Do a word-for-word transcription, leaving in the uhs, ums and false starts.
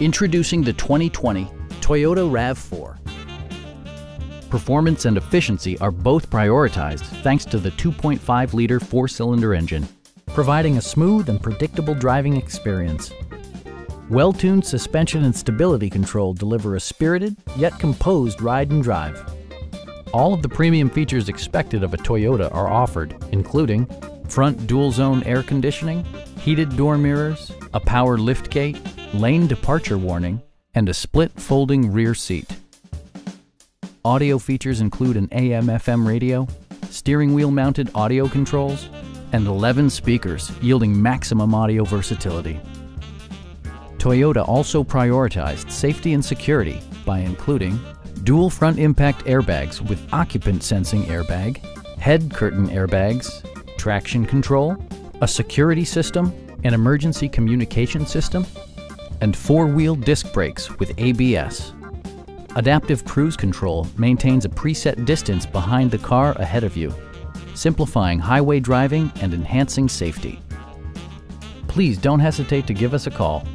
Introducing the twenty twenty Toyota RAV four. Performance and efficiency are both prioritized thanks to the two point five liter four-cylinder engine, providing a smooth and predictable driving experience. Well-tuned suspension and stability control deliver a spirited yet composed ride and drive. All of the premium features expected of a Toyota are offered, including front dual-zone air conditioning, heated door mirrors, a power liftgate, lane departure warning, and a split folding rear seat. Audio features include an A M F M radio, steering wheel mounted audio controls, and eleven speakers yielding maximum audio versatility. Toyota also prioritized safety and security by including dual front impact airbags with occupant sensing airbag, head curtain airbags, traction control, a security system, an emergency communication system, and four-wheel disc brakes with A B S. Adaptive Cruise Control maintains a preset distance behind the car ahead of you, simplifying highway driving and enhancing safety. Please don't hesitate to give us a call.